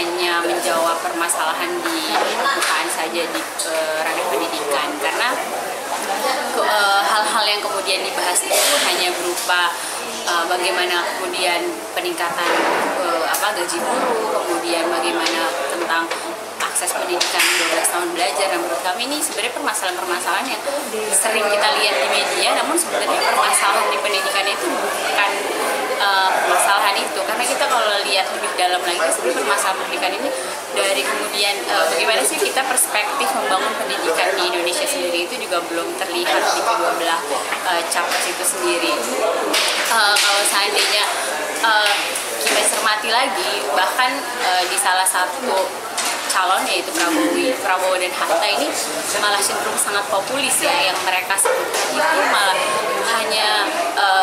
hanya menjawab permasalahan di permukaan saja di ranah pendidikan, karena hal-hal yang kemudian dibahas itu hanya berupa bagaimana kemudian peningkatan gaji guru, kemudian bagaimana tentang akses pendidikan 12 tahun belajar. Dan menurut kami ini sebenarnya permasalahan-permasalahan yang sering kita lihat di media, namun sebenarnya permasalahan di pendidikan itu bukan permasalahan itu, karena kita kalau lihat lebih dalam lagi sebenarnya permasalahan pendidikan ini dari kemudian bagaimana sih kita perspektif membangun pendidikan di Indonesia sendiri itu juga belum terlihat di kedua belah capres itu sendiri. Kalau seandainya kita cermati lagi, bahkan di salah satu calon yaitu Prabowo dan Hatta ini malah cenderung sangat populis ya, yang mereka sebutkan itu malah hanya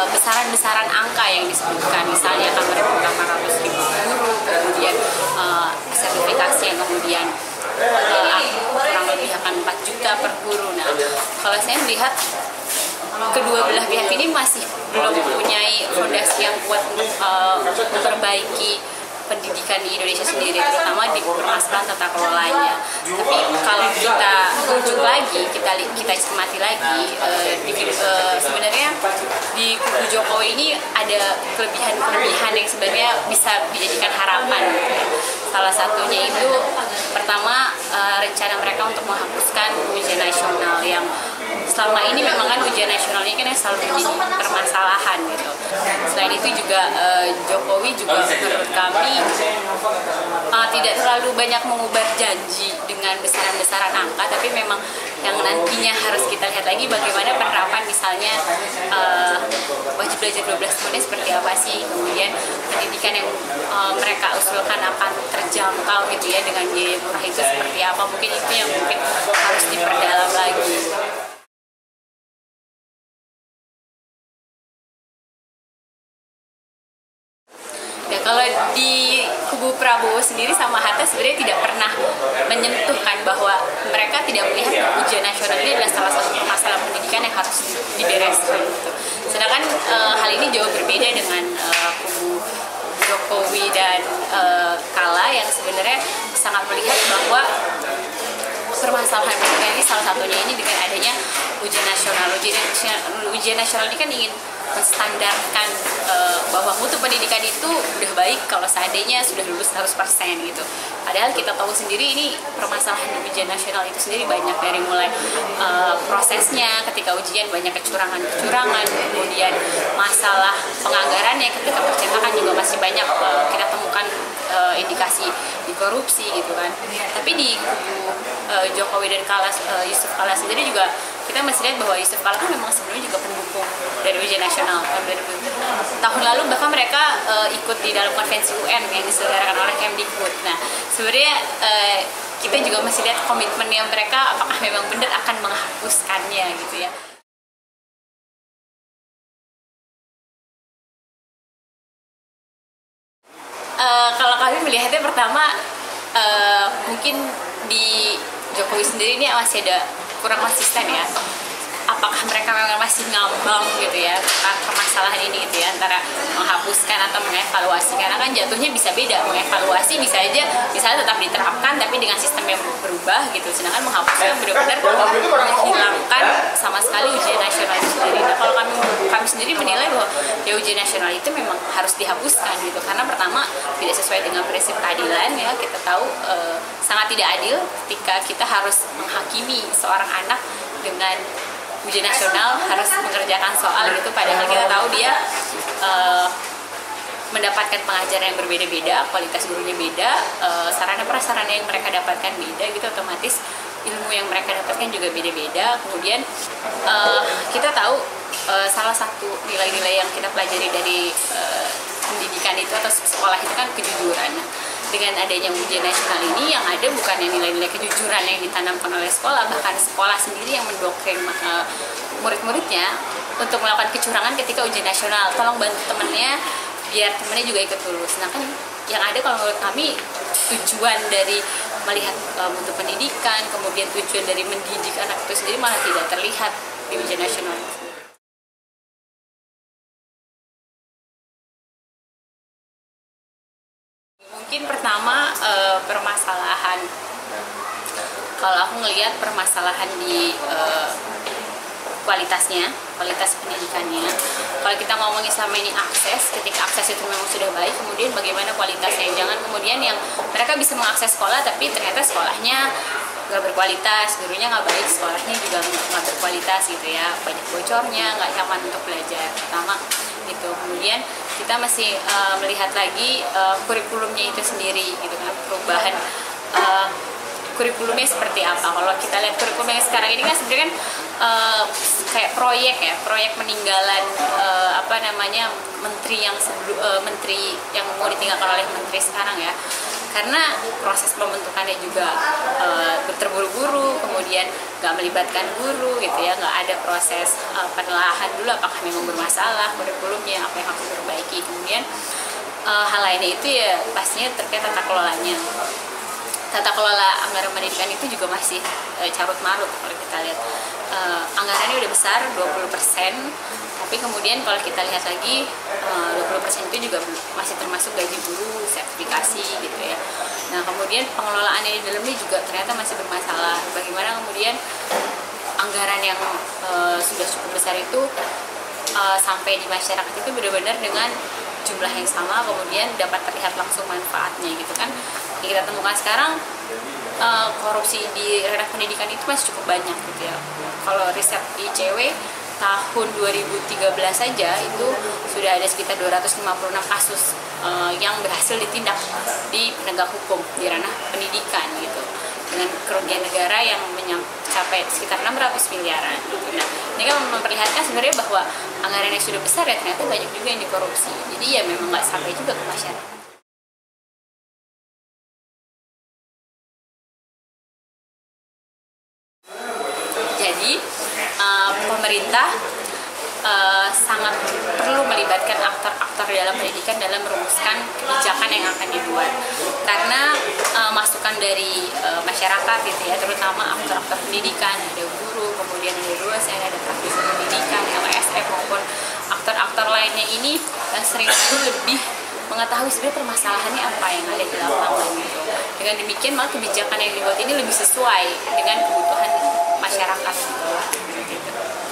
besaran-besaran angka yang disebutkan, misalnya akan merekrut 800.000 guru, kemudian sertifikasi yang kemudian kurang lebih akan 4 juta per guru. Nah, kalau saya melihat kedua belah pihak ini masih belum mempunyai fondasi yang kuat untuk memperbaiki pendidikan di Indonesia sendiri, terutama di permasalahan tata kelolanya. Tapi kalau kita rujuk lagi, kita cermati lagi, sebenarnya di kubu Jokowi ini ada kelebihan-kelebihan yang sebenarnya bisa dijadikan harapan. Salah satunya itu pertama rencana mereka untuk menghapuskan ujian nasional yang selama ini memang kan ujian nasionalnya kan yang selalu menjadi permasalahan gitu. Selain itu juga Jokowi juga menurut kami tidak terlalu banyak mengubah janji dengan besaran-besaran angka, tapi memang yang nantinya harus kita lihat lagi bagaimana penerapan, misalnya wajib belajar 12 tahunnya seperti apa sih, kemudian pendidikan yang mereka usulkan akan terjangkau gitu ya dengan biaya murah itu seperti apa, mungkin itu yang mungkin harus diperdalam lagi. Kalau di kubu Prabowo sendiri sama Hatta sebenarnya tidak pernah menyentuhkan bahwa mereka tidak melihat ujian nasional ini adalah salah satu permasalahan pendidikan yang harus dibereskan. Gitu. Sedangkan hal ini jauh berbeda dengan kubu Jokowi dan Kalla yang sebenarnya sangat melihat bahwa permasalahan pendidikan ini salah satunya ini dengan adanya ujian nasional. Ujian nasional ini kan ingin menstandarkan bahwa mutu pendidikan itu udah baik kalau seandainya sudah lulus 100% gitu. Padahal kita tahu sendiri ini permasalahan di ujian nasional itu sendiri banyak, dari mulai prosesnya ketika ujian banyak kecurangan, kemudian masalah penganggarannya ketika percetakan juga masih banyak kita temukan indikasi di korupsi gitu kan. Tapi di Jokowi dan Yusuf Kalla sendiri juga kita masih lihat bahwa Yusuf Palak kan memang sebenarnya juga pendukung dari ujian nasional tahun lalu, bahkan mereka ikut di dalam konvensi UN yang diselenggarakan oleh Kemdikbud. Nah, sebenarnya kita juga masih lihat komitmennya mereka apakah memang benar akan menghapuskannya gitu ya. Kalau kami melihatnya pertama mungkin di Jokowi sendiri ini masih ada kurang konsisten ya, apakah mereka memang masih ngambang gitu ya permasalahan ini gitu ya, antara menghapuskan atau mengevaluasi, karena kan jatuhnya bisa beda. Mengevaluasi bisa aja misalnya tetap diterapkan tapi dengan sistem yang berubah gitu, sedangkan menghapuskan benar-benar menghilangkan sama sekali ujian nasional itu sendiri. Nah, kalau kami sendiri menilai bahwa ya ujian nasional itu memang harus dihapuskan gitu, karena pertama tidak sesuai dengan prinsip keadilan ya, kita tahu sangat tidak adil ketika kita harus menghakimi seorang anak dengan ujian nasional harus mengerjakan soal gitu, padahal kita tahu dia mendapatkan pengajaran yang berbeda-beda, kualitas gurunya beda, sarana-prasarana yang mereka dapatkan beda gitu, otomatis ilmu yang mereka dapatkan juga beda-beda. Kemudian kita tahu salah satu nilai-nilai yang kita pelajari dari pendidikan itu atau sekolah itu kan kejujuran. Dengan adanya ujian nasional ini yang ada bukannya nilai-nilai kejujuran yang ditanamkan oleh sekolah, bahkan sekolah sendiri yang mendoktrin murid-muridnya untuk melakukan kecurangan ketika ujian nasional. Tolong bantu temennya biar temennya juga ikut lulus. Nah kan yang ada kalau menurut kami tujuan dari melihat mutu pendidikan, kemudian tujuan dari mendidik anak itu sendiri malah tidak terlihat di ujian nasional. Mungkin pertama sama permasalahan. Kalau aku ngelihat permasalahan di kualitas pendidikannya. Kalau kita ngomongin selama ini akses, ketika akses itu memang sudah baik, kemudian bagaimana kualitasnya? Jangan kemudian yang mereka bisa mengakses sekolah, tapi ternyata sekolahnya nggak berkualitas, gurunya nggak baik, sekolahnya juga nggak berkualitas gitu ya, banyak bocornya, nggak nyaman untuk belajar. Pertama gitu. Kemudian kita masih melihat lagi kurikulumnya itu sendiri, gitu kan, perubahan. Kurikulumnya seperti apa? Kalau kita lihat kurikulum yang sekarang ini kan sebenarnya kan kayak proyek peninggalan menteri yang mau ditinggalkan oleh menteri sekarang ya, karena proses pembentukannya juga terburu-buru, kemudian nggak melibatkan guru gitu ya, nggak ada proses penelaahan dulu apakah memang bermasalah kurikulumnya, apa yang harus diperbaiki. Kemudian hal lainnya itu ya pastinya terkait tata kelolanya. Tata kelola anggaran pendidikan itu juga masih carut marut. Kalau kita lihat anggarannya udah besar 20%, tapi kemudian kalau kita lihat lagi 20% itu juga masih termasuk gaji guru, sertifikasi gitu ya. Nah kemudian pengelolaannya di dalamnya juga ternyata masih bermasalah. Bagaimana kemudian anggaran yang sudah cukup besar itu sampai di masyarakat itu benar-benar dengan jumlah yang sama, kemudian dapat terlihat langsung manfaatnya gitu kan. Kita temukan sekarang korupsi di ranah pendidikan itu masih cukup banyak gitu ya. Kalau riset ICW tahun 2013 saja itu sudah ada sekitar 256 kasus yang berhasil ditindak di penegak hukum di ranah pendidikan gitu, dengan kerugian negara yang mencapai sekitar 600 miliaran gitu. Nah, ini kan memperlihatkan sebenarnya bahwa anggaran yang sudah besar ya ternyata banyak juga yang dikorupsi. Jadi ya memang nggak sampai juga ke masyarakat. Pemerintah sangat perlu melibatkan aktor-aktor dalam pendidikan dalam merumuskan kebijakan yang akan dibuat, karena masukan dari masyarakat gitu ya, terutama aktor-aktor pendidikan, ada guru, kemudian ada dosen, ada praktisi pendidikan, LSM maupun aktor-aktor lainnya ini sering lebih mengetahui sebenarnya permasalahannya apa yang ada di lapangan gitu. Dengan demikian maka kebijakan yang dibuat ini lebih sesuai dengan kebutuhan masyarakat gitu.